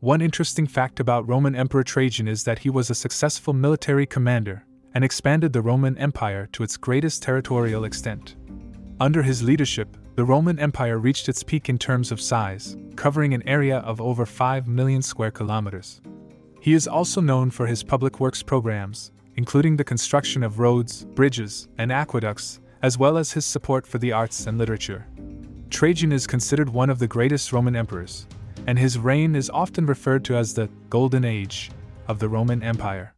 One interesting fact about Roman Emperor Trajan is that he was a successful military commander and expanded the Roman Empire to its greatest territorial extent. Under his leadership, the Roman Empire reached its peak in terms of size, covering an area of over 5 million square kilometers. He is also known for his public works programs, including the construction of roads, bridges, and aqueducts, as well as his support for the arts and literature. Trajan is considered one of the greatest Roman emperors, and his reign is often referred to as the Golden Age of the Roman Empire.